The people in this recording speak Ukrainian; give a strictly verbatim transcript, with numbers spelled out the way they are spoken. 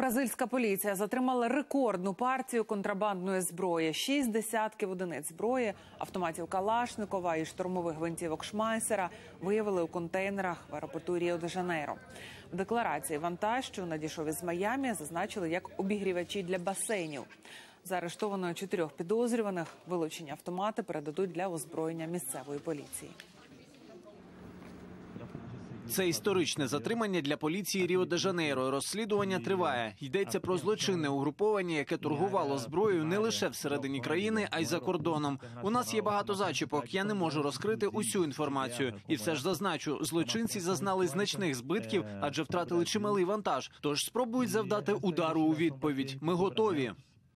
Бразильська поліція затримала рекордну партію контрабандної зброї. Шість десятків одиниць зброї, автоматів Калашникова і штурмових гвинтівок Шмайсера виявили у контейнерах в аеропорту Ріо-де-Жанейро. В декларації вантаж, що надійшов із Майами, зазначили як обігрівачі для басейнів. Заарештовано чотирьох підозрюваних. Вилучені автомати передадуть для озброєння місцевої поліції. Це історичне затримання для поліції Ріо-де-Жанейро. Розслідування триває. Йдеться про злочинне угруповання, яке торгувало зброєю не лише всередині країни, а й за кордоном. У нас є багато зачіпок, я не можу розкрити усю інформацію. І все ж зазначу, злочинці зазнали значних збитків, адже втратили чималий вантаж. Тож спробують завдати удару у відповідь. Ми готові.